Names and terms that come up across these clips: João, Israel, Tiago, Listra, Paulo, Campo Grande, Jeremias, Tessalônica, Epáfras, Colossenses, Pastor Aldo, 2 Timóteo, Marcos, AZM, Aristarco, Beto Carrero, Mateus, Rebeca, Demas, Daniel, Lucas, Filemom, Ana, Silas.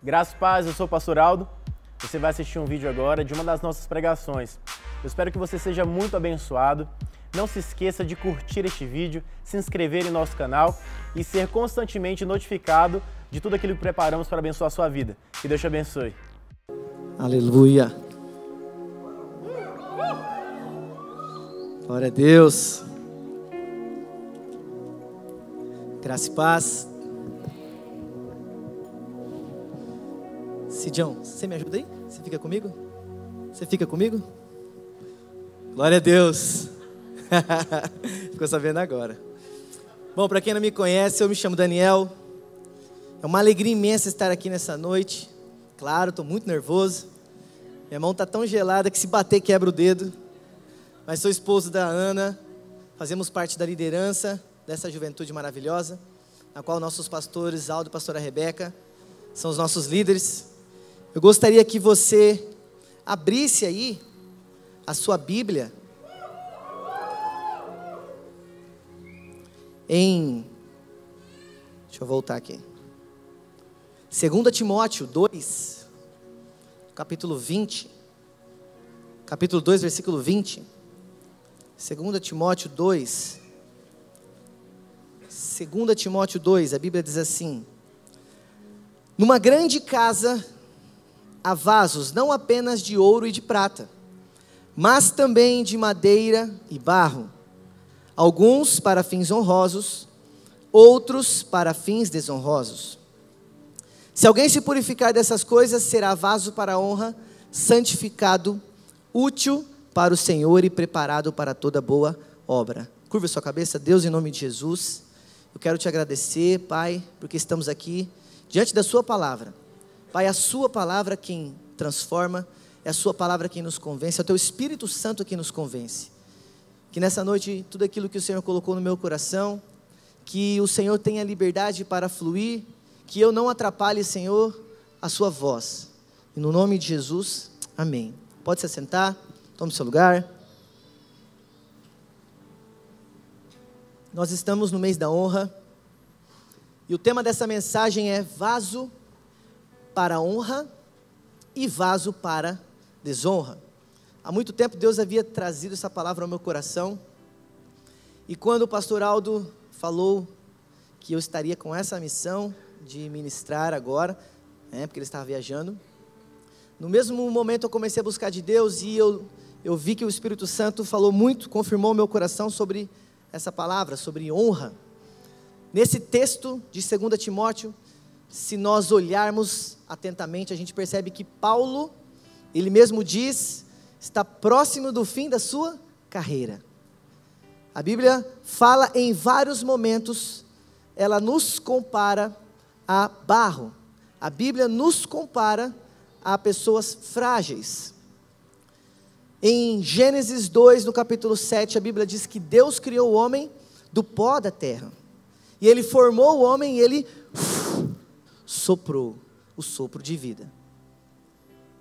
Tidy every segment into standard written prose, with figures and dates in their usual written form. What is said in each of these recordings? Graças e paz, eu sou o Pastor Aldo. Você vai assistir um vídeo agora de uma das nossas pregações. Eu espero que você seja muito abençoado. Não se esqueça de curtir este vídeo, se inscrever em nosso canal e ser constantemente notificado de tudo aquilo que preparamos para abençoar a sua vida. Que Deus te abençoe. Aleluia. Glória a Deus. Graça e paz. Sidião, você me ajuda aí? Você fica comigo? Você fica comigo? Glória a Deus. Ficou sabendo agora. Bom, para quem não me conhece, eu me chamo Daniel. É uma alegria imensa estar aqui nessa noite. Claro, estou muito nervoso. Minha mão está tão gelada que se bater quebra o dedo. Mas sou esposo da Ana. Fazemos parte da liderança dessa juventude maravilhosa, na qual nossos pastores, Aldo e pastora Rebeca, são os nossos líderes. Eu gostaria que você abrisse aí a sua Bíblia em, deixa eu voltar aqui, 2 Timóteo 2, capítulo 20, capítulo 2, versículo 20, 2 Timóteo 2, 2 Timóteo 2, a Bíblia diz assim: numa grande casa há vasos não apenas de ouro e de prata, mas também de madeira e barro, alguns para fins honrosos, outros para fins desonrosos. Se alguém se purificar dessas coisas, será vaso para a honra, santificado, útil para o Senhor e preparado para toda boa obra. Curva sua cabeça. Deus, em nome de Jesus, eu quero te agradecer, Pai, porque estamos aqui diante da sua palavra. Pai, é a sua palavra quem transforma, é a sua palavra quem nos convence, é o teu Espírito Santo quem nos convence. Que nessa noite, tudo aquilo que o Senhor colocou no meu coração, que o Senhor tenha liberdade para fluir, que eu não atrapalhe, Senhor, a sua voz. E no nome de Jesus, amém. Pode se assentar, tome seu lugar. Nós estamos no mês da honra, e o tema dessa mensagem é vaso para honra e vaso para desonra. Há muito tempo Deus havia trazido essa palavra ao meu coração, e quando o pastor Aldo falou que eu estaria com essa missão de ministrar agora, né, porque ele estava viajando, no mesmo momento eu comecei a buscar de Deus, e eu vi que o Espírito Santo falou muito, confirmou meu coração sobre essa palavra, sobre honra. Nesse texto de 2 Timóteo, se nós olharmos atentamente, a gente percebe que Paulo, ele mesmo diz, está próximo do fim da sua carreira. A Bíblia fala em vários momentos, ela nos compara a barro. A Bíblia nos compara a pessoas frágeis. Em Gênesis 2, no capítulo 7, a Bíblia diz que Deus criou o homem do pó da terra. E ele formou o homem e ele soprou o sopro de vida.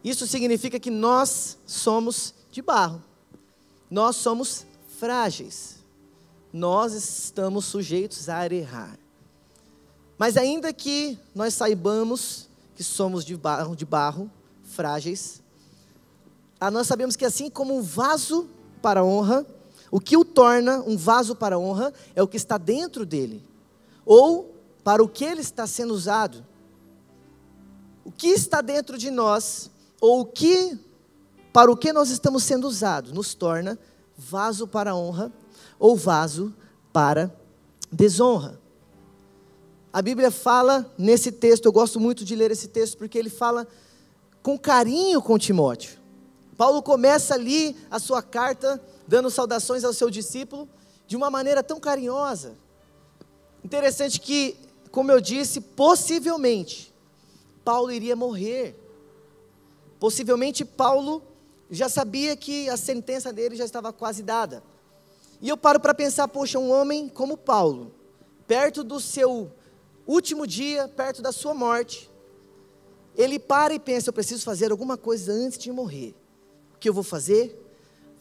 Isso significa que nós somos de barro, nós somos frágeis, nós estamos sujeitos a errar. Mas ainda que nós saibamos que somos de barro, frágeis, nós sabemos que assim como um vaso para honra, o que o torna um vaso para honra é o que está dentro dele, ou para o que ele está sendo usado. O que está dentro de nós, ou para o que nós estamos sendo usados, nos torna vaso para honra, ou vaso para desonra. A Bíblia fala nesse texto, eu gosto muito de ler esse texto, porque ele fala com carinho com Timóteo. Paulo começa ali a sua carta, dando saudações ao seu discípulo, de uma maneira tão carinhosa. Interessante que, como eu disse, possivelmente Paulo iria morrer. Possivelmente Paulo já sabia que a sentença dele já estava quase dada. E eu paro para pensar, poxa, um homem como Paulo, perto do seu último dia, perto da sua morte, ele para e pensa, eu preciso fazer alguma coisa antes de morrer. O que eu vou fazer?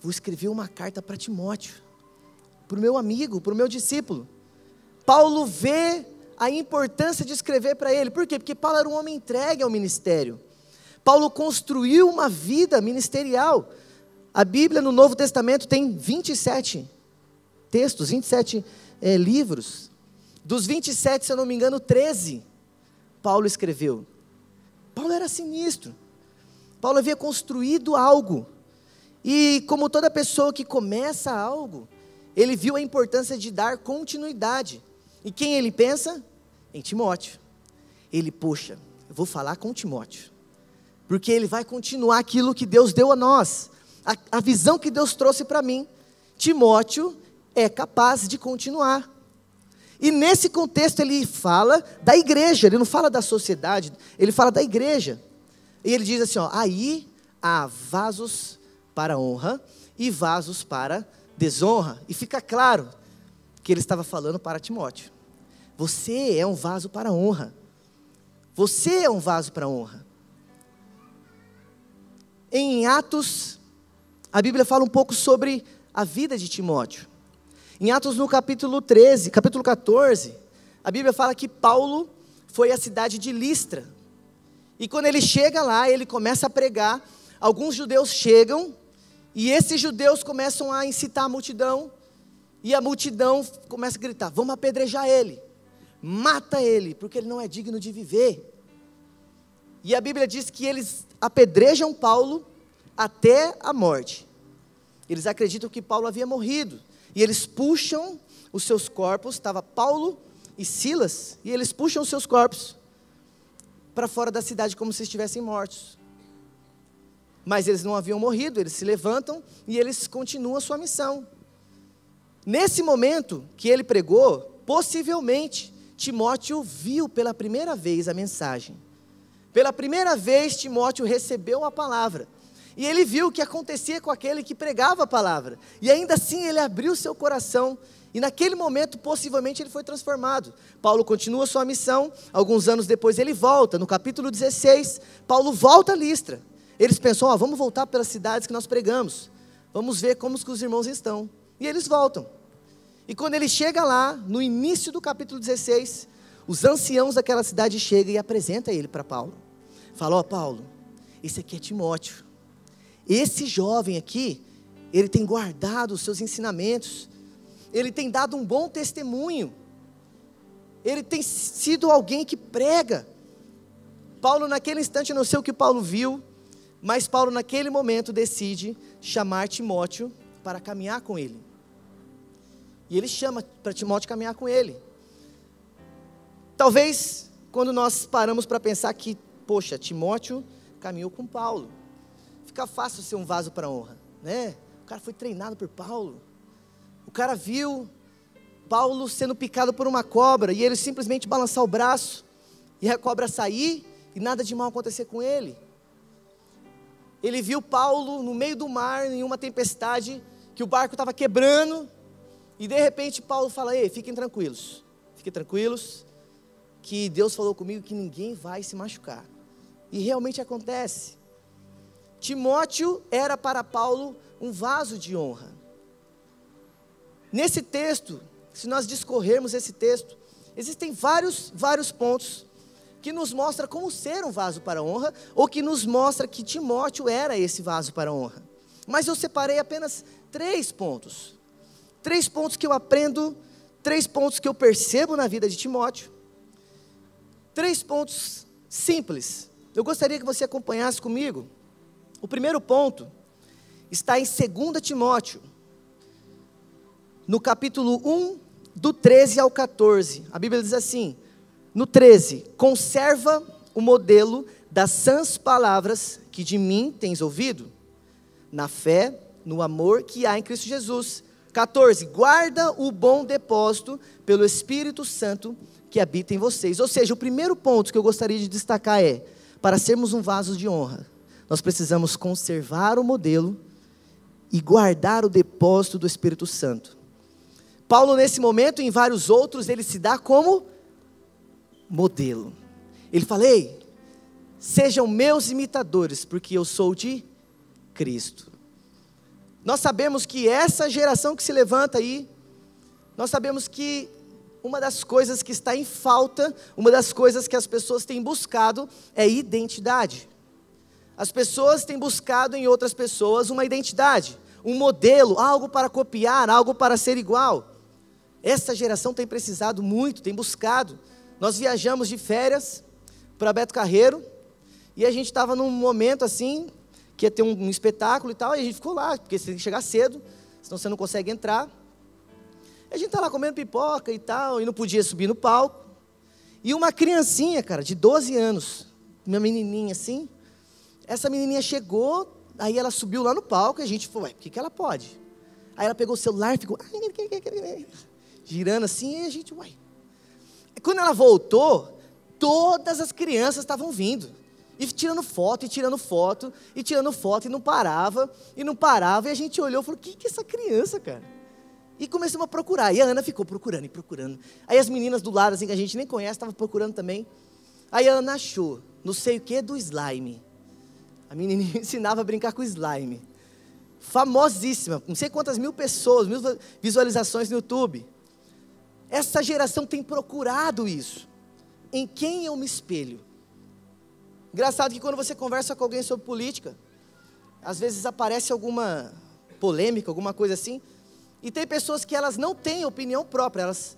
Vou escrever uma carta para Timóteo, para o meu amigo, para o meu discípulo. Paulo vê a importância de escrever para ele. Por quê? Porque Paulo era um homem entregue ao ministério. Paulo construiu uma vida ministerial. A Bíblia no Novo Testamento tem 27 textos, 27 livros. Dos 27, se eu não me engano, 13 Paulo escreveu. Paulo era sinistro. Paulo havia construído algo. E como toda pessoa que começa algo, ele viu a importância de dar continuidade. E quem ele pensa? Em Timóteo. Ele, poxa, eu vou falar com Timóteo, porque ele vai continuar aquilo que Deus deu a nós, a visão que Deus trouxe para mim. Timóteo é capaz de continuar. E nesse contexto ele fala da igreja, ele não fala da sociedade, ele fala da igreja. E ele diz assim, ó, aí há vasos para honra e vasos para desonra. E fica claro que ele estava falando para Timóteo. Você é um vaso para honra. Você é um vaso para honra. Em Atos, a Bíblia fala um pouco sobre a vida de Timóteo. Em Atos no capítulo 14, a Bíblia fala que Paulo foi à cidade de Listra. E quando ele chega lá, ele começa a pregar. Alguns judeus chegam, e esses judeus começam a incitar a multidão, e a multidão começa a gritar, vamos apedrejar ele, mata ele, porque ele não é digno de viver. E a Bíblia diz que eles apedrejam Paulo até a morte. Eles acreditam que Paulo havia morrido, e eles puxam os seus corpos, estava Paulo e Silas, e eles puxam os seus corpos para fora da cidade como se estivessem mortos. Mas eles não haviam morrido, eles se levantam e eles continuam a sua missão. Nesse momento que ele pregou, possivelmente, Timóteo viu pela primeira vez a mensagem. Pela primeira vez, Timóteo recebeu a palavra. E ele viu o que acontecia com aquele que pregava a palavra. E ainda assim, ele abriu seu coração. E naquele momento, possivelmente, ele foi transformado. Paulo continua sua missão. Alguns anos depois, ele volta. No capítulo 16, Paulo volta a Listra. Eles pensam, ó, vamos voltar pelas cidades que nós pregamos, vamos ver como que os irmãos estão, e eles voltam, e quando ele chega lá, no início do capítulo 16, os anciãos daquela cidade chegam e apresentam ele para Paulo, fala, ó Paulo, esse aqui é Timóteo, esse jovem aqui, ele tem guardado os seus ensinamentos, ele tem dado um bom testemunho, ele tem sido alguém que prega. Paulo naquele instante, não sei o que Paulo viu, mas Paulo naquele momento decide chamar Timóteo para caminhar com ele. E ele chama para Timóteo caminhar com ele. Talvez quando nós paramos para pensar que, poxa, Timóteo caminhou com Paulo, fica fácil ser um vaso para honra, né? O cara foi treinado por Paulo, o cara viu Paulo sendo picado por uma cobra e ele simplesmente balançar o braço e a cobra sair e nada de mal acontecer com ele. Ele viu Paulo no meio do mar, em uma tempestade, que o barco estava quebrando, e de repente Paulo fala, ei, fiquem tranquilos, que Deus falou comigo que ninguém vai se machucar, e realmente acontece. Timóteo era para Paulo um vaso de honra. Nesse texto, se nós discorrermos esse texto, existem vários pontos, que nos mostra como ser um vaso para honra, ou que nos mostra que Timóteo era esse vaso para honra. Mas eu separei apenas 3 pontos. 3 pontos que eu aprendo, 3 pontos que eu percebo na vida de Timóteo. 3 pontos simples. Eu gostaria que você acompanhasse comigo. O primeiro ponto está em 2 Timóteo, no capítulo 1, do 13 ao 14. A Bíblia diz assim, no 13, conserva o modelo das sãs palavras que de mim tens ouvido, na fé, no amor que há em Cristo Jesus. 14, guarda o bom depósito pelo Espírito Santo que habita em vocês. Ou seja, o primeiro ponto que eu gostaria de destacar é, para sermos um vaso de honra, nós precisamos conservar o modelo e guardar o depósito do Espírito Santo. Paulo, nesse momento, e em vários outros, ele se dá como modelo. Ele fala, ei, sejam meus imitadores, porque eu sou de Cristo. Nós sabemos que essa geração que se levanta aí, nós sabemos que uma das coisas que está em falta, uma das coisas que as pessoas têm buscado é identidade. As pessoas têm buscado em outras pessoas uma identidade, um modelo, algo para copiar, algo para ser igual. Essa geração tem precisado muito, tem buscado. Nós viajamos de férias para Beto Carrero, e a gente estava num momento assim, que ia ter um espetáculo e tal, e a gente ficou lá, porque você tem que chegar cedo, senão você não consegue entrar. A gente tá lá comendo pipoca e tal, e não podia subir no palco. E uma criancinha, cara, de 12 anos, uma menininha assim, essa menininha chegou, aí ela subiu lá no palco, e a gente falou, ué, por que ela pode? Aí ela pegou o celular e ficou, girando assim, e a gente, ué. Quando ela voltou, todas as crianças estavam vindo, e tirando foto, e tirando foto, e tirando foto, e não parava, e a gente olhou e falou, o que é essa criança, cara? E começamos a procurar, e a Ana ficou procurando e procurando. Aí as meninas do lado, assim, que a gente nem conhece, estavam procurando também. Aí a Ana achou, não sei o que, do slime. A menininha ensinava a brincar com slime. Famosíssima, não sei quantas mil pessoas, mil visualizações no YouTube. Essa geração tem procurado isso. Em quem eu me espelho? Engraçado que quando você conversa com alguém sobre política, às vezes aparece alguma polêmica, alguma coisa assim. E tem pessoas que elas não têm opinião própria, elas,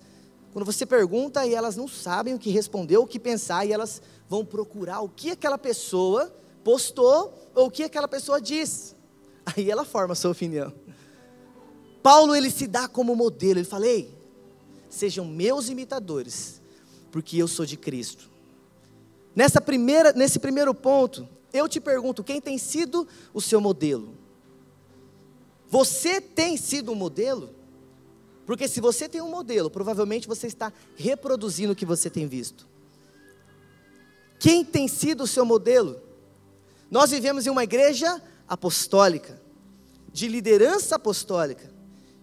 quando você pergunta e elas não sabem o que responder, o que pensar, e elas vão procurar o que aquela pessoa postou, ou o que aquela pessoa diz, aí ela forma a sua opinião. Paulo, ele se dá como modelo, ele fala, ei, sejam meus imitadores, porque eu sou de Cristo. Nesse primeiro ponto, eu te pergunto, quem tem sido o seu modelo? Você tem sido um modelo? Porque se você tem um modelo, provavelmente você está reproduzindo o que você tem visto. Quem tem sido o seu modelo? Nós vivemos em uma igreja apostólica, de liderança apostólica,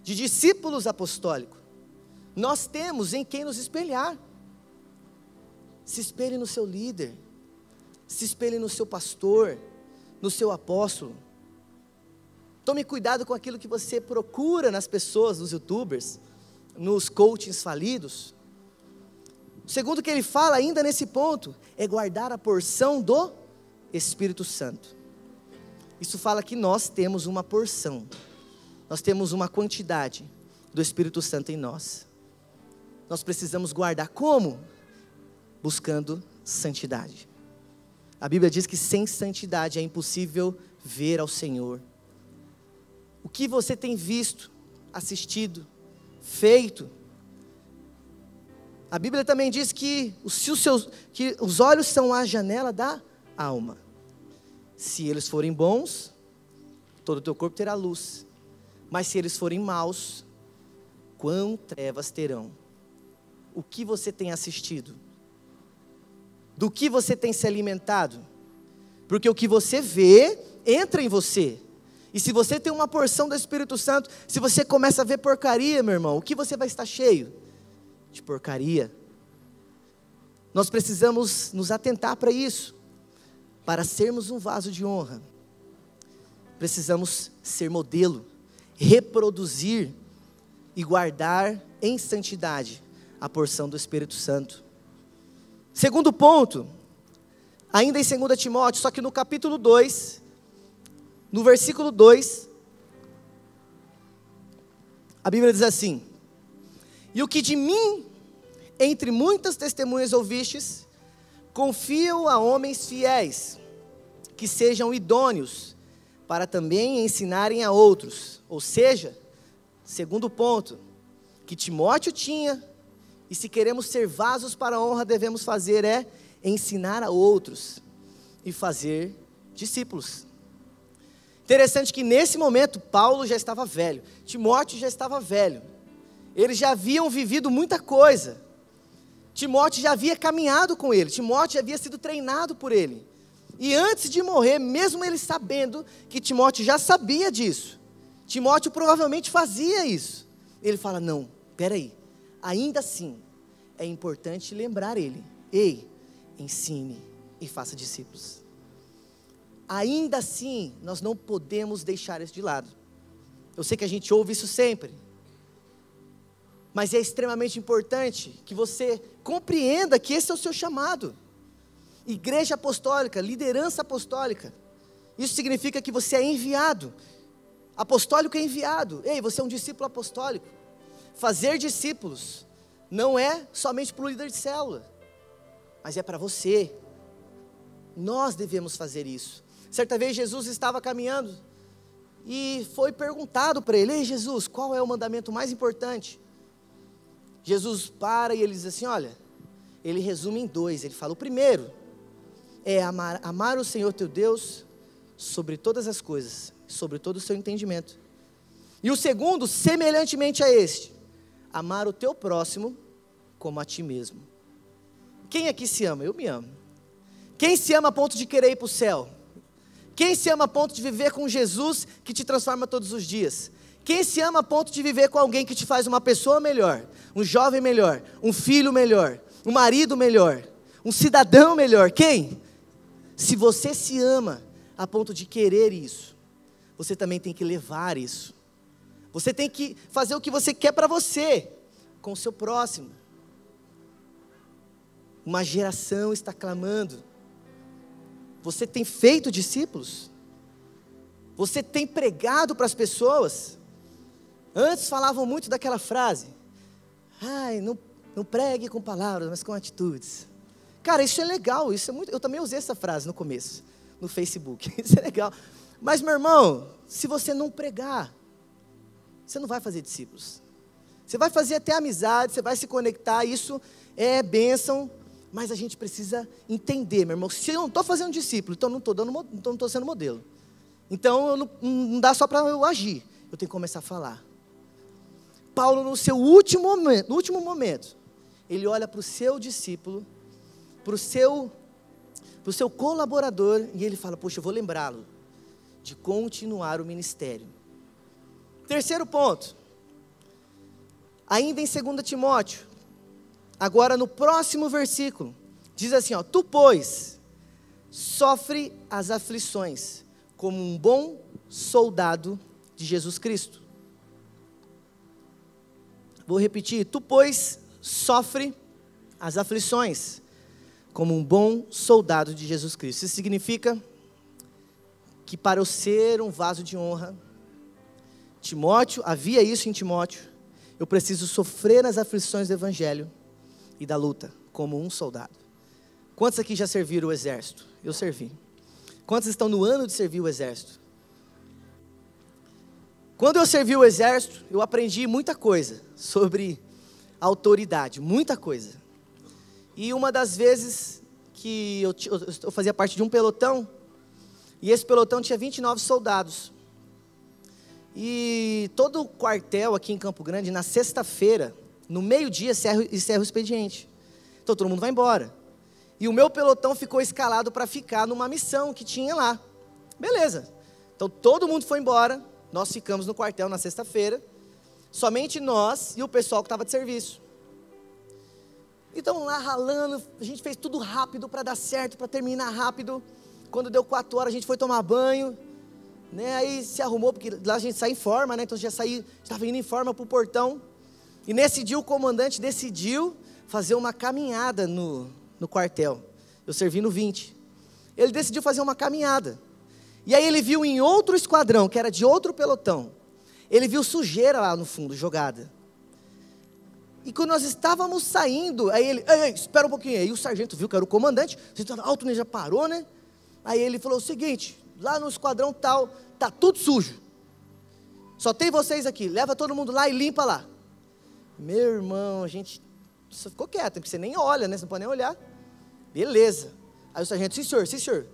de discípulos apostólicos. Nós temos em quem nos espelhar. Se espelhe no seu líder, se espelhe no seu pastor, no seu apóstolo. Tome cuidado com aquilo que você procura nas pessoas, nos youtubers, nos coachings falidos. O segundo que ele fala ainda nesse ponto, é guardar a porção do Espírito Santo. Isso fala que nós temos uma porção, nós temos uma quantidade do Espírito Santo em nós. Nós precisamos guardar como? Buscando santidade. A Bíblia diz que sem santidade é impossível ver ao Senhor. O que você tem visto, assistido, feito? A Bíblia também diz que os olhos são a janela da alma. Se eles forem bons, todo o teu corpo terá luz. Mas se eles forem maus, quão trevas terão? O que você tem assistido? Do que você tem se alimentado? Porque o que você vê, entra em você. E se você tem uma porção do Espírito Santo, se você começa a ver porcaria, meu irmão, o que você vai estar cheio? De porcaria. Nós precisamos nos atentar para isso. Para sermos um vaso de honra, precisamos ser modelo, reproduzir e guardar em santidade a porção do Espírito Santo. Segundo ponto, ainda em 2 Timóteo, só que no capítulo 2... No versículo 2, a Bíblia diz assim, e o que de mim, entre muitas testemunhas ouvistes, confio a homens fiéis, que sejam idôneos, para também ensinarem a outros. Ou seja, segundo ponto, que Timóteo tinha, e se queremos ser vasos para a honra, devemos fazer é ensinar a outros, e fazer discípulos. Interessante que nesse momento, Paulo já estava velho, Timóteo já estava velho, eles já haviam vivido muita coisa, Timóteo já havia caminhado com ele, Timóteo já havia sido treinado por ele, e antes de morrer, mesmo ele sabendo que Timóteo já sabia disso, Timóteo provavelmente fazia isso, ele fala, não, peraí, ainda assim, é importante lembrar ele, ei, ensine e faça discípulos. Ainda assim, nós não podemos deixar isso de lado. Eu sei que a gente ouve isso sempre. Mas é extremamente importante que você compreenda que esse é o seu chamado. Igreja apostólica, liderança apostólica. Isso significa que você é enviado. Apostólico é enviado. Ei, você é um discípulo apostólico. Fazer discípulos não é somente para o líder de célula, mas é para você. Nós devemos fazer isso. Certa vez Jesus estava caminhando e foi perguntado para ele: Ei Jesus, qual é o mandamento mais importante? Jesus para e ele diz assim, olha, ele resume em dois. Ele fala, o primeiro é amar o Senhor teu Deus sobre todas as coisas, sobre todo o seu entendimento. E o segundo, semelhantemente a este, amar o teu próximo como a ti mesmo. Quem aqui se ama? Eu me amo. Quem se ama a ponto de querer ir para o céu? Quem se ama a ponto de viver com Jesus que te transforma todos os dias? Quem se ama a ponto de viver com alguém que te faz uma pessoa melhor, um jovem melhor, um filho melhor, um marido melhor, um cidadão melhor? Quem? Se você se ama a ponto de querer isso, você também tem que levar isso. Você tem que fazer o que você quer para você, com o seu próximo. Uma geração está clamando. Você tem feito discípulos? Você tem pregado para as pessoas? Antes falavam muito daquela frase, ai, não pregue com palavras, mas com atitudes. Cara, isso é legal, isso é muito. Eu também usei essa frase no começo, no Facebook, isso é legal. Mas meu irmão, se você não pregar, você não vai fazer discípulos. Você vai fazer até amizade, você vai se conectar, isso é bênção, mas a gente precisa entender, meu irmão, se eu não estou fazendo discípulo, então não estou sendo modelo. Então eu não dá só para eu agir, eu tenho que começar a falar. Paulo, no seu último momento, ele olha para o seu discípulo, para o seu colaborador, e ele fala, poxa, eu vou lembrá-lo de continuar o ministério. Terceiro ponto, ainda em 2 Timóteo, agora no próximo versículo, diz assim, ó, tu, pois, sofre as aflições, como um bom soldado de Jesus Cristo. Vou repetir, tu, pois, sofre as aflições, como um bom soldado de Jesus Cristo. Isso significa que para eu ser um vaso de honra, Timóteo, havia isso em Timóteo, eu preciso sofrer as aflições do evangelho e da luta, como um soldado. Quantos aqui já serviram o exército? Eu servi. Quantos estão no ano de servir o exército? Quando eu servi o exército, eu aprendi muita coisa sobre autoridade, muita coisa. E uma das vezes que eu fazia parte de um pelotão, e esse pelotão tinha 29 soldados. E todo o quartel aqui em Campo Grande, na sexta-feira, no meio-dia, encerra o expediente. Então todo mundo vai embora. E o meu pelotão ficou escalado para ficar numa missão que tinha lá. Beleza. Então todo mundo foi embora, nós ficamos no quartel na sexta-feira. Somente nós e o pessoal que estava de serviço. Então lá ralando, a gente fez tudo rápido para dar certo, para terminar rápido. Quando deu 4 horas, a gente foi tomar banho. Né, aí se arrumou, porque lá a gente sai em forma, né, então já estava indo em forma para o portão, e nesse dia o comandante decidiu fazer uma caminhada no quartel, eu servi no 20, ele decidiu fazer uma caminhada, e aí ele viu em outro esquadrão, que era de outro pelotão, ele viu sujeira lá no fundo, jogada, e quando nós estávamos saindo, aí ele, ei, espera um pouquinho, aí o sargento viu que era o comandante, o alto já parou, né, aí ele falou o seguinte, lá no esquadrão tal, tá tudo sujo, só tem vocês aqui, leva todo mundo lá e limpa lá. Meu irmão, a gente só ficou quieto, porque você nem olha, né, você não pode nem olhar, beleza. Aí o sargento, sim senhor,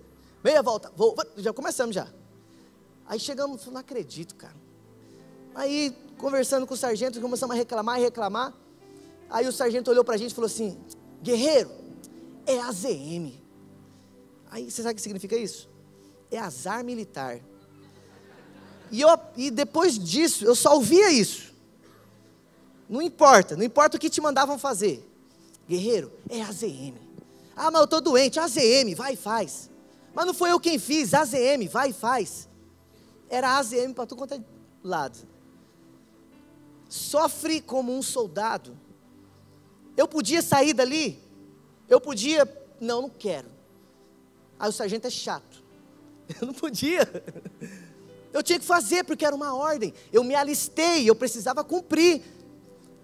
meia volta, já começamos já. Aí chegamos, não acredito, cara. Aí conversando com o sargento, começamos a reclamar, aí o sargento olhou pra gente e falou assim, guerreiro, é AZM. Aí você sabe o que significa isso? É azar militar. E depois disso, eu só ouvia isso. Não importa o que te mandavam fazer. Guerreiro, é AZM. Ah, mas eu estou doente, AZM, vai e faz. Mas não foi eu quem fiz, AZM, vai e faz. Era AZM para todo lado. sofre como um soldado. Eu podia sair dali, eu podia, não quero. Aí o sargento é chato, eu não podia, eu tinha que fazer porque era uma ordem, eu me alistei, eu precisava cumprir.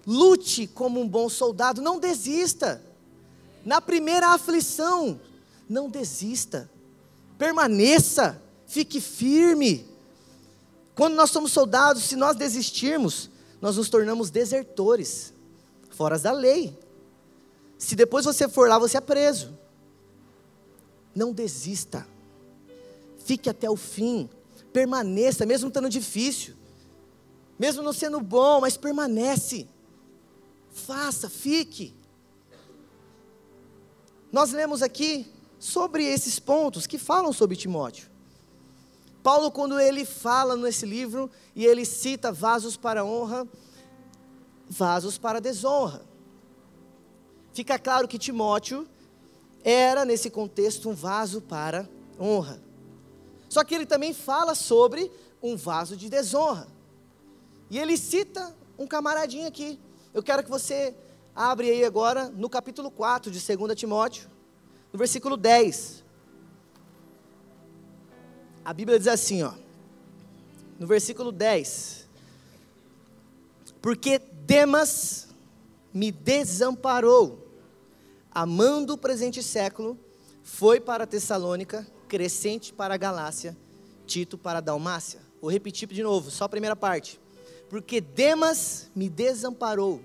Lute como um bom soldado, não desista. Na primeira aflição, não desista, permaneça, fique firme. Quando nós somos soldados, se nós desistirmos, nós nos tornamos desertores, fora da lei. Se depois você for lá, você é preso. Não desista, fique até o fim, permaneça, mesmo estando difícil, mesmo não sendo bom, mas permanece, faça, fique. Nós lemos aqui sobre esses pontos que falam sobre Timóteo. Paulo, quando ele fala nesse livro, e ele cita vasos para honra, vasos para desonra. Fica claro que Timóteo era, nesse contexto, um vaso para honra. Só que ele também fala sobre um vaso de desonra. E ele cita um camaradinho aqui. Eu quero que você abra aí agora no capítulo 4 de 2 Timóteo, no versículo 10. A Bíblia diz assim, ó, no versículo 10. Porque Demas me desamparou, amando o presente século, foi para Tessalônica, Crescente para a Galácia, Tito para a Dalmácia. Vou repetir de novo, só a primeira parte. Porque Demas me desamparou,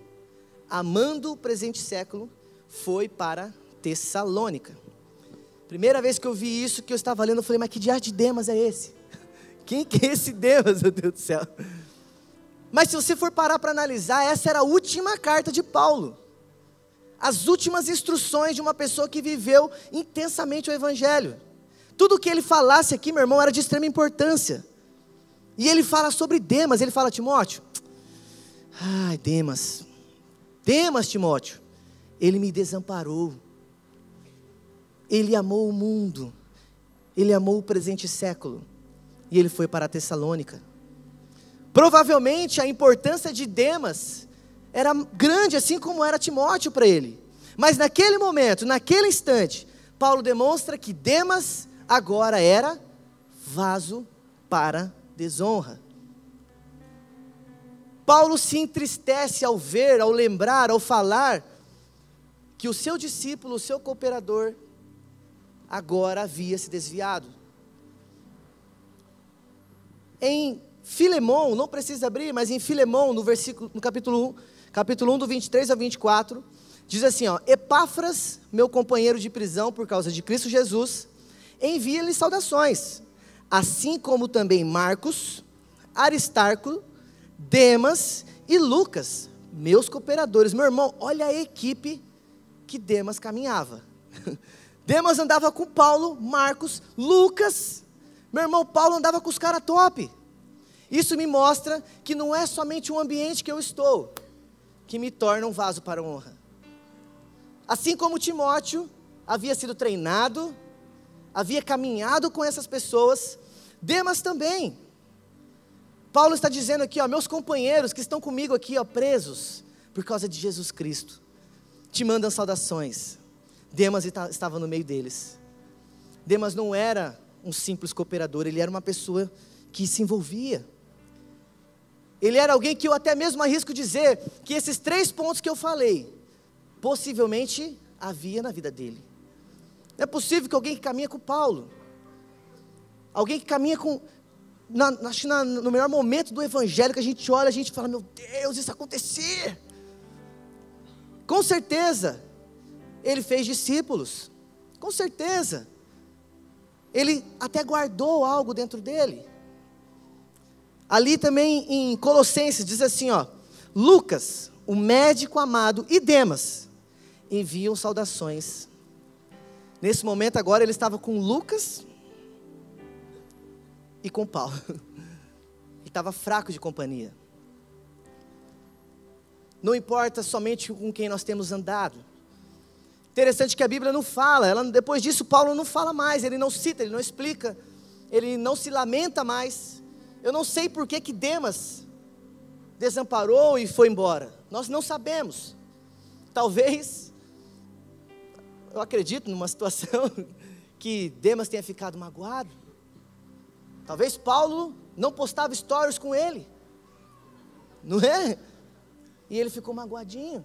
amando o presente século, foi para Tessalônica. Primeira vez que eu vi isso, que eu estava lendo, eu falei, mas que diabo de Demas é esse? Quem que é esse Demas, meu Deus do céu? Mas se você for parar para analisar, essa era a última carta de Paulo. As últimas instruções de uma pessoa que viveu intensamente o Evangelho. Tudo o que ele falasse aqui, meu irmão, era de extrema importância. E ele fala sobre Demas, ele fala, Timóteo, ai Demas, Demas, Timóteo, ele me desamparou, ele amou o mundo, ele amou o presente século, e ele foi para a Tessalônica. Provavelmente a importância de Demas era grande, assim como era Timóteo para ele, mas naquele momento, naquele instante, Paulo demonstra que Demas agora era vaso para desonra. Paulo se entristece ao ver, ao lembrar, ao falar que o seu discípulo, o seu cooperador, agora havia se desviado. Em Filemom, não precisa abrir, mas em Filemom, no capítulo 1, do 23 ao 24, diz assim, ó, Epáfras, meu companheiro de prisão por causa de Cristo Jesus, envia-lhe saudações, assim como também Marcos, Aristarco, Demas e Lucas, meus cooperadores. Meu irmão, olha a equipe que Demas caminhava. Demas andava com Paulo, Marcos, Lucas. Meu irmão, Paulo andava com os caras top. Isso me mostra que não é somente o ambiente que eu estou que me torna um vaso para honra. Assim como Timóteo havia sido treinado, havia caminhado com essas pessoas, Demas também. Paulo está dizendo aqui, ó, meus companheiros que estão comigo aqui, ó, presos por causa de Jesus Cristo, te mandam saudações. Demas estava no meio deles. Demas não era um simples cooperador, ele era uma pessoa que se envolvia. Ele era alguém que eu até mesmo arrisco dizer que esses 3 pontos que eu falei, possivelmente havia na vida dele. Não é possível que alguém que caminha com Paulo, alguém que caminha com... no melhor momento do Evangelho, que a gente olha, a gente fala, meu Deus, isso acontecia. Com certeza, ele fez discípulos, com certeza, ele até guardou algo dentro dele. Ali também em Colossenses, diz assim, ó, Lucas, o médico amado, e Demas, enviam saudações. Nesse momento agora, ele estava com Lucas e com Paulo, e estava fraco de companhia. Não importa somente com quem nós temos andado. Interessante que a Bíblia não fala, depois disso Paulo não fala mais, ele não cita, ele não explica, ele não se lamenta mais. Eu não sei por que Demas desamparou e foi embora? Nós não sabemos. Talvez, eu acredito numa situação que Demas tenha ficado magoado. Talvez Paulo não postava stories com ele, não é? E ele ficou magoadinho.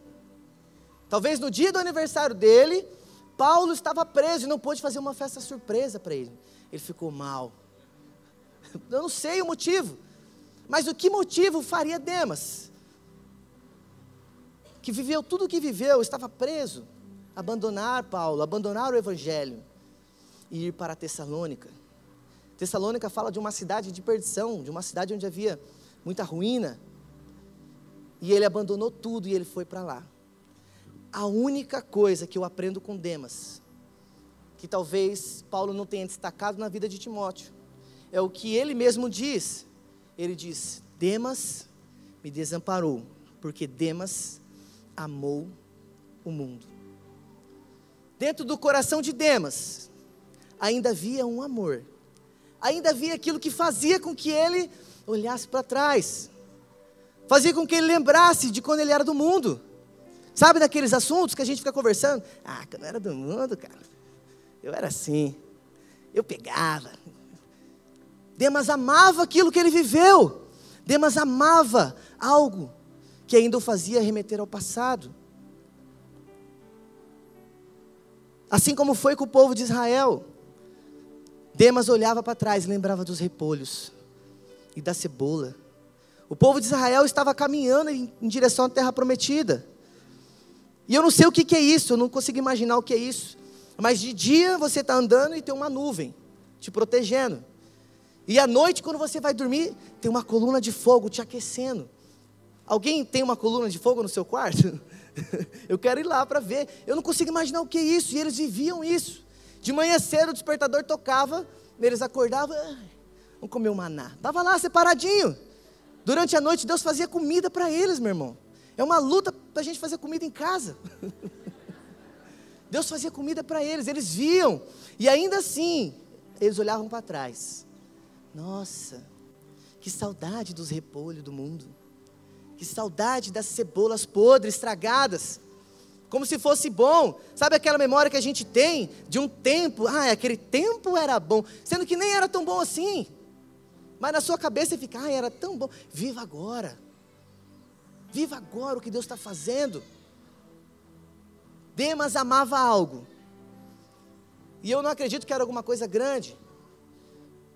Talvez no dia do aniversário dele, Paulo estava preso e não pôde fazer uma festa surpresa para ele. Ele ficou mal. Eu não sei o motivo, mas o que motivo faria Demas, que viveu tudo o que viveu, estava preso, abandonar Paulo, abandonar o Evangelho e ir para Tessalônica? Tessalônica fala de uma cidade de perdição, de uma cidade onde havia muita ruína, e ele abandonou tudo e ele foi para lá. A única coisa que eu aprendo com Demas, que talvez Paulo não tenha destacado na vida de Timóteo, é o que ele mesmo diz. Ele diz: Demas me desamparou, porque Demas amou o mundo. Dentro do coração de Demas ainda havia um amor, ainda havia aquilo que fazia com que ele olhasse para trás, fazia com que ele lembrasse de quando ele era do mundo. Sabe, daqueles assuntos que a gente fica conversando? Ah, que eu não era do mundo, cara, eu era assim, eu pegava. Demas amava aquilo que ele viveu. Demas amava algo que ainda o fazia remeter ao passado. Assim como foi com o povo de Israel, Demas olhava para trás e lembrava dos repolhos e da cebola. O povo de Israel estava caminhando em direção à terra prometida. E eu não sei o que é isso, eu não consigo imaginar o que é isso. Mas de dia você está andando e tem uma nuvem te protegendo. E à noite, quando você vai dormir, tem uma coluna de fogo te aquecendo. Alguém tem uma coluna de fogo no seu quarto? Eu quero ir lá para ver. Eu não consigo imaginar o que é isso. E eles viviam isso. De manhã cedo o despertador tocava, eles acordavam, vamos comer um maná. Estava lá separadinho. Durante a noite Deus fazia comida para eles, meu irmão. É uma luta para a gente fazer comida em casa. Deus fazia comida para eles, eles viam. E ainda assim, eles olhavam para trás. Nossa, que saudade dos repolhos do mundo, que saudade das cebolas podres, estragadas, como se fosse bom. Sabe aquela memória que a gente tem de um tempo? Ah, aquele tempo era bom, sendo que nem era tão bom assim, mas na sua cabeça fica, ah, era tão bom. Viva agora o que Deus está fazendo. Demas amava algo, e eu não acredito que era alguma coisa grande.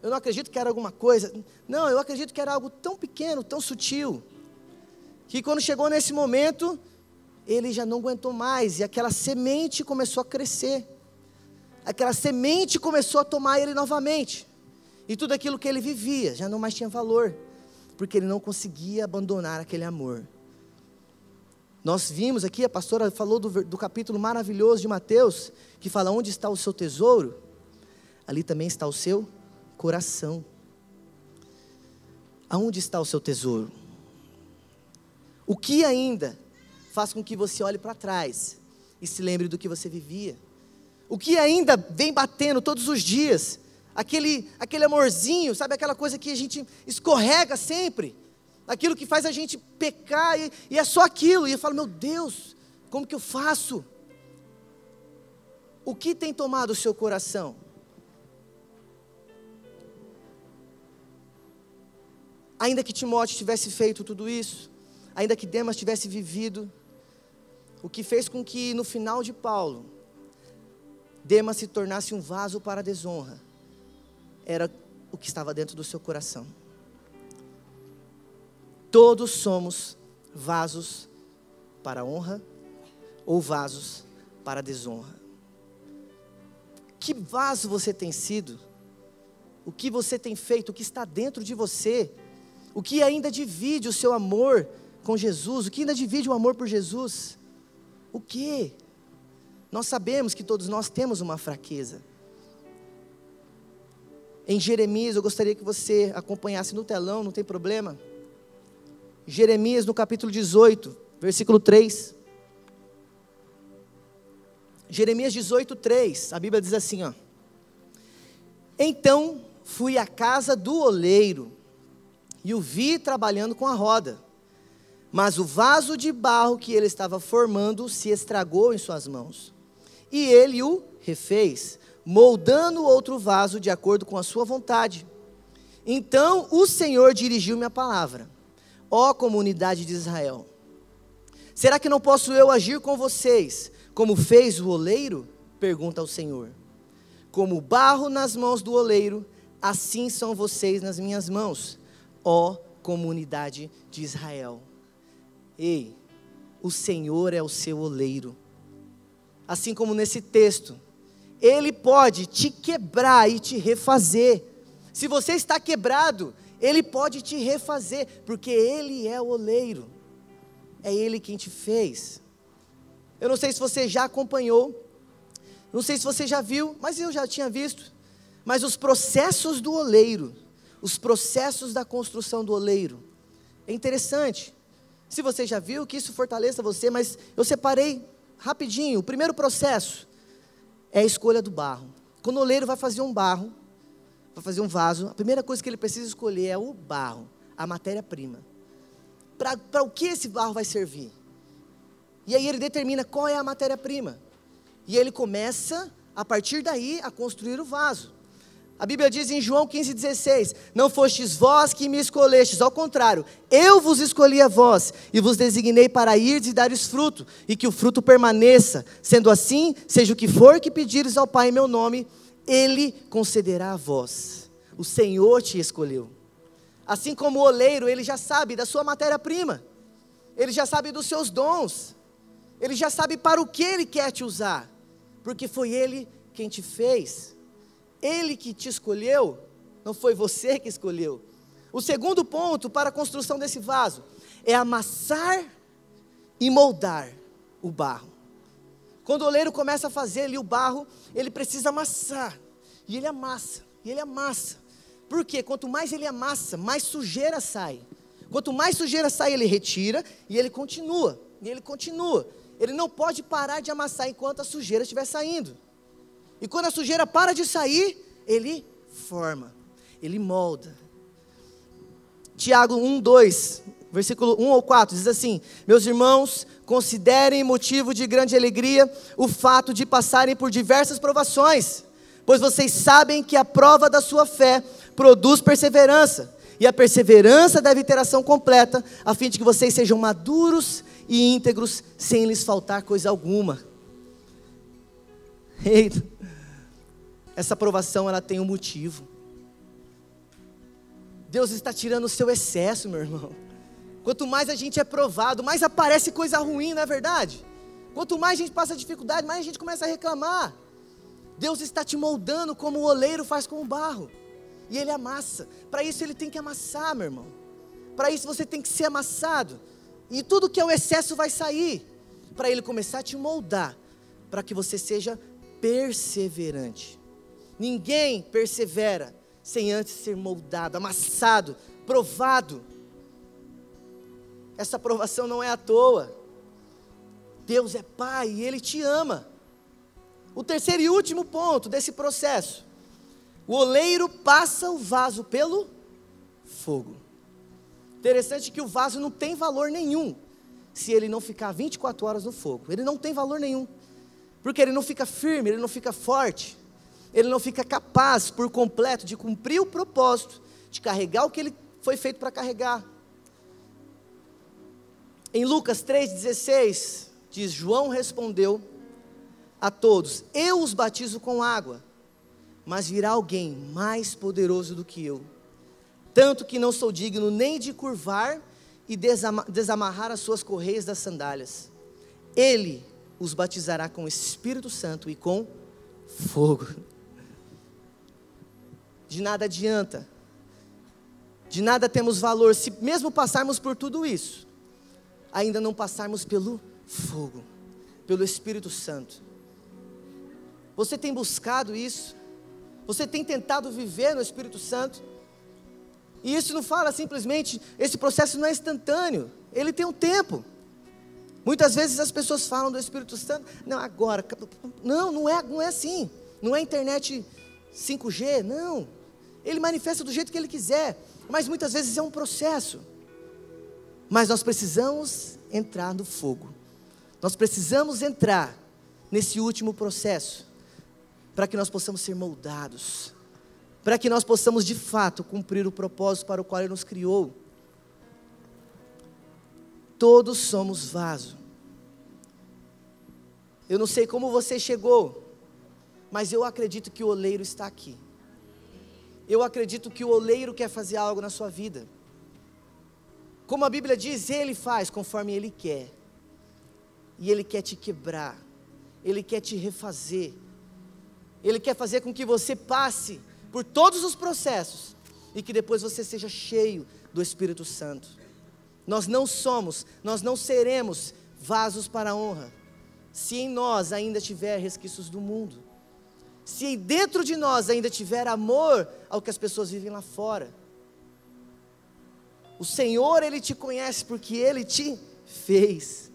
Eu não acredito que era alguma coisa, não, eu acredito que era algo tão pequeno, tão sutil, que quando chegou nesse momento, ele já não aguentou mais, e aquela semente começou a crescer, aquela semente começou a tomar ele novamente, e tudo aquilo que ele vivia já não mais tinha valor, porque ele não conseguia abandonar aquele amor. Nós vimos aqui, a pastora falou do capítulo maravilhoso de Mateus, que fala: onde está o seu tesouro, ali também está o seu coração. Aonde está o seu tesouro? O que ainda faz com que você olhe para trás e se lembre do que você vivia? O que ainda vem batendo todos os dias? Aquele amorzinho, sabe, aquela coisa que a gente escorrega sempre, aquilo que faz a gente pecar, e é só aquilo, e eu falo: meu Deus, como que eu faço? O que tem tomado o seu coração? Ainda que Timóteo tivesse feito tudo isso, ainda que Demas tivesse vivido, o que fez com que no final de Paulo, Demas se tornasse um vaso para a desonra, era o que estava dentro do seu coração. Todos somos vasos para a honra ou vasos para a desonra. Que vaso você tem sido? O que você tem feito? O que está dentro de você? O que ainda divide o seu amor com Jesus? O que ainda divide o amor por Jesus? O que? Nós sabemos que todos nós temos uma fraqueza. Em Jeremias, eu gostaria que você acompanhasse no telão, não tem problema. Jeremias no capítulo 18, versículo 3. Jeremias 18, 3, a Bíblia diz assim, ó: então fui à casa do oleiro, e o vi trabalhando com a roda, mas o vaso de barro que ele estava formando se estragou em suas mãos. E ele o refez, moldando outro vaso de acordo com a sua vontade. Então o Senhor dirigiu-me a palavra: ó comunidade de Israel, será que não posso eu agir com vocês, como fez o oleiro? Pergunta ao Senhor. Como barro nas mãos do oleiro, assim são vocês nas minhas mãos, ó comunidade de Israel. Ei, o Senhor é o seu oleiro. Assim como nesse texto, Ele pode te quebrar e te refazer. Se você está quebrado, Ele pode te refazer, porque Ele é o oleiro. É Ele quem te fez. Eu não sei se você já acompanhou, não sei se você já viu, mas eu já tinha visto. Mas os processos do oleiro, os processos da construção do oleiro, é interessante. Se você já viu, que isso fortaleça você, mas eu separei rapidinho. O primeiro processo é a escolha do barro. Quando o oleiro vai fazer um barro, vai fazer um vaso, a primeira coisa que ele precisa escolher é o barro, a matéria-prima. Para o que esse barro vai servir? E aí ele determina qual é a matéria-prima. E ele começa, a partir daí, a construir o vaso. A Bíblia diz em João 15,16: não fostes vós que me escolhestes, ao contrário, eu vos escolhi a vós, e vos designei para irdes e dares fruto, e que o fruto permaneça. Sendo assim, seja o que for que pedires ao Pai em meu nome, Ele concederá a vós. O Senhor te escolheu. Assim como o oleiro, ele já sabe da sua matéria-prima, ele já sabe dos seus dons, ele já sabe para o que ele quer te usar, porque foi Ele quem te fez, Ele que te escolheu, não foi você que escolheu. O segundo ponto para a construção desse vaso é amassar e moldar o barro. Quando o oleiro começa a fazer ali o barro, ele precisa amassar, e ele amassa, e ele amassa. Por quê? Quanto mais ele amassa, mais sujeira sai. Quanto mais sujeira sai, ele retira, e ele continua, e ele continua. Ele não pode parar de amassar enquanto a sujeira estiver saindo. E quando a sujeira para de sair, ele forma, ele molda. Tiago 1:2, versículo 1 ao 4, diz assim: meus irmãos, considerem motivo de grande alegria o fato de passarem por diversas provações, pois vocês sabem que a prova da sua fé produz perseverança, e a perseverança deve ter ação completa, a fim de que vocês sejam maduros e íntegros, sem lhes faltar coisa alguma. Eita. Essa provação, ela tem um motivo. Deus está tirando o seu excesso, meu irmão. Quanto mais a gente é provado, mais aparece coisa ruim, não é verdade? Quanto mais a gente passa dificuldade, mais a gente começa a reclamar. Deus está te moldando como o oleiro faz com o barro, e ele amassa. Para isso ele tem que amassar, meu irmão. Para isso você tem que ser amassado, e tudo que é o excesso vai sair, para ele começar a te moldar, para que você seja perseverante. Ninguém persevera sem antes ser moldado, amassado, provado. Essa provação não é à toa. Deus é Pai e Ele te ama. O terceiro e último ponto desse processo: o oleiro passa o vaso pelo fogo. Interessante que o vaso não tem valor nenhum se ele não ficar 24 horas no fogo. Ele não tem valor nenhum, porque ele não fica firme, ele não fica forte, ele não fica capaz por completo de cumprir o propósito, de carregar o que ele foi feito para carregar. Em Lucas 3,16, diz: João respondeu a todos: eu os batizo com água, mas virá alguém mais poderoso do que eu, tanto que não sou digno nem de curvar e desamarrar as suas correias das sandálias. Ele os batizará com o Espírito Santo e com fogo. De nada adianta, de nada temos valor, se mesmo passarmos por tudo isso, ainda não passarmos pelo fogo, pelo Espírito Santo. Você tem buscado isso? Você tem tentado viver no Espírito Santo? E isso não fala simplesmente, esse processo não é instantâneo, ele tem um tempo. Muitas vezes as pessoas falam do Espírito Santo, não, agora, não é assim, não é internet 5G, não, ele manifesta do jeito que ele quiser, mas muitas vezes é um processo. Mas nós precisamos entrar no fogo. Nós precisamos entrar nesse último processo, para que nós possamos ser moldados, para que nós possamos de fato cumprir o propósito para o qual Ele nos criou. Todos somos vaso. Eu não sei como você chegou, mas eu acredito que o oleiro está aqui. Eu acredito que o oleiro quer fazer algo na sua vida. Como a Bíblia diz, Ele faz conforme Ele quer. E Ele quer te quebrar, Ele quer te refazer, Ele quer fazer com que você passe por todos os processos e que depois você seja cheio do Espírito Santo. Nós não somos, nós não seremos vasos para a honra, se em nós ainda tiver resquícios do mundo, se dentro de nós ainda tiver amor ao que as pessoas vivem lá fora. O Senhor, Ele te conhece porque Ele te fez,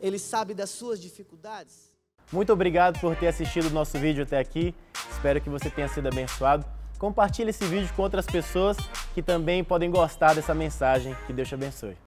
Ele sabe das suas dificuldades. Muito obrigado por ter assistido o nosso vídeo até aqui. Espero que você tenha sido abençoado. Compartilhe esse vídeo com outras pessoas que também podem gostar dessa mensagem. Que Deus te abençoe.